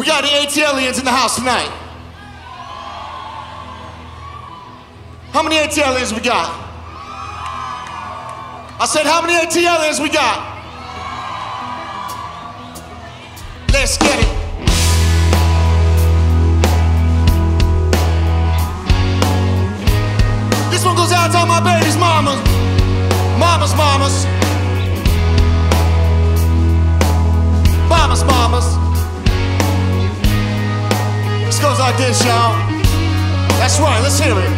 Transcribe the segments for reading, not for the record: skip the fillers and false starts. We got the ATLians in the house tonight. How many ATLians we got? I said, how many ATLians we got? Let's get it. This one goes out to all my baby's mamas. Mamas, mamas. Mamas, mamas. This goes like this, y'all. That's right, let's hear it.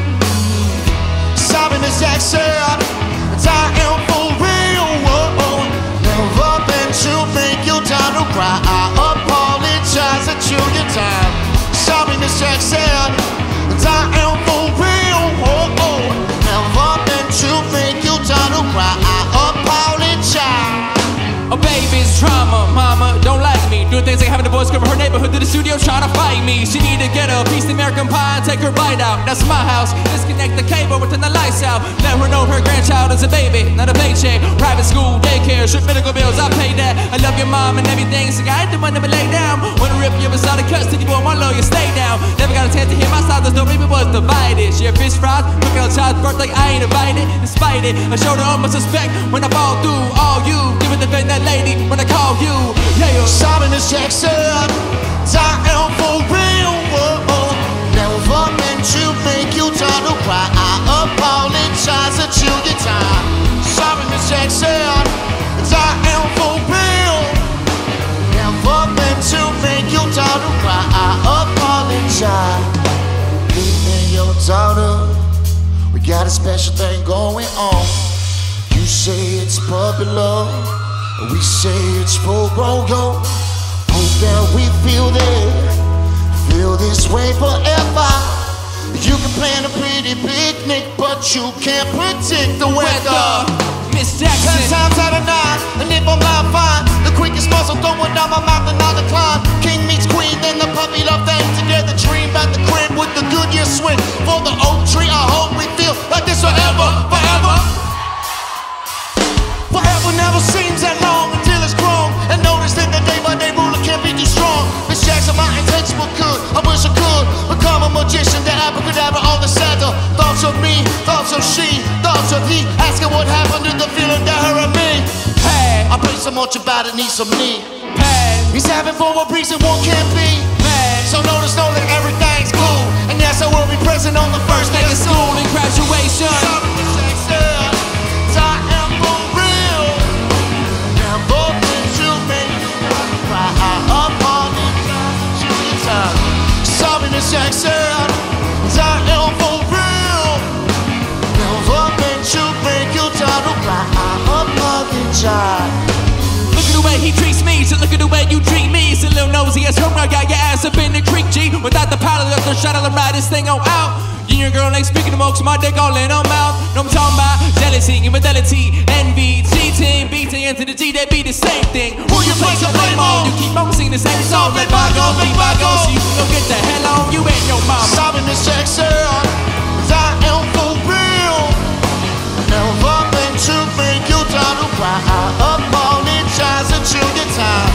Sorry, Miss Jackson, I am for real. Whoa. Never been to make you down to cry. I apologize a trillion times. Sorry, Miss Jackson, I am for real. Whoa. Never been to make you down to cry. I apologize. A baby's trauma, mama don't like me. Doing things like having a boy scream her neighborhood to the studio trying to fight me. She need to get a piece of American pie and take her bite out. That's my house. Disconnect the cable and turn the lights out. Let her know her grandchild is a baby, not a paycheck. Private school, daycare, shit, medical bills, I pay that. I love your mom and everything, so I ain't the one that lay down. Wanna rip you inside the custody, boy, my lawyer, stay down. Never got a chance to hear my side, there's no baby was divided. She had fish fries, looking on child's birth like I ain't invited. Despite it, I showed her all my respect when I fall through. All you, give it the best that lady when I call you. Yeah, sorry, Miss Jackson, I am for real. Whoa. Never meant to make you turn to cry. I apologize a trillion times. Sorry, Miss Jackson, I am for real. Never meant to make you turn to cry. I apologize. Me and your daughter, we got a special thing going on. You say it's puppy love, we say it's for go. Hope that we feel this way forever. You can plan a pretty picnic, but you can't predict the weather. Miss Jackson, 10 times out of 9, and if I'm not fine, the quickest muscle throwing out my mouth and I'll decline. King meets queen, then the puppy love thing together. Dream about the crib with the Goodyear swing. For the oak tree, I hope we feel like this forever, forever. Forever never seems that long until it's grown. And notice that the day-by-day ruler can't be too strong. Miss Jackson, my intentions were good, I wish I could become a magician, the abracadabra on the saddle. Thoughts of me, thoughts of she, thoughts of he, asking what happened to the feeling that her and me had. I pray so much about it, need some need. He's having for a reason one can't be had. So notice, know that everything's cool, and that's how we'll be present on the first day of school and graduation. Miss Jackson, I am born. Sorry, Miss Jackson, I am for real. Never meant to make you down to cry. I'm a fucking child. Look at the way he treats me, so look at the way you treat me. So little nosy ass homer, I got your ass up in the creek, G. Without the pilot up the shuttle, I'll ride this thing on out. You and your girl ain't speaking to mo, cause my dick all in her mouth. Know I'm talking about jealousy, infidelity, envy, cheating, beating into the G, they be the same thing. Who you play to blame on? You keep on singing the same song, let bygones be bygones, so you can go get the hell on you and your mama. Sorry, Miss Jackson, I am for real. Never meant to make you down to cry. I apologize a trillion times.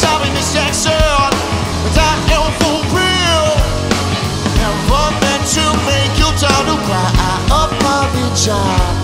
Sorry, Miss Jackson, I am for real. Never meant to make you down to cry. I apologize.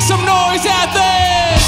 make some noise at this!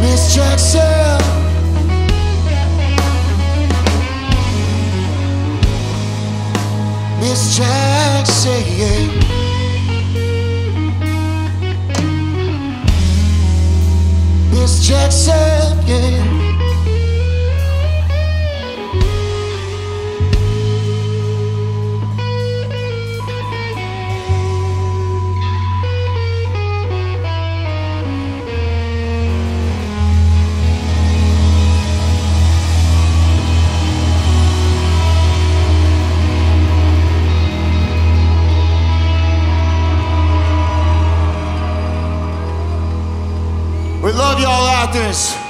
Miss Jackson, Miss Jackson, Miss Jackson, We love y'all out there.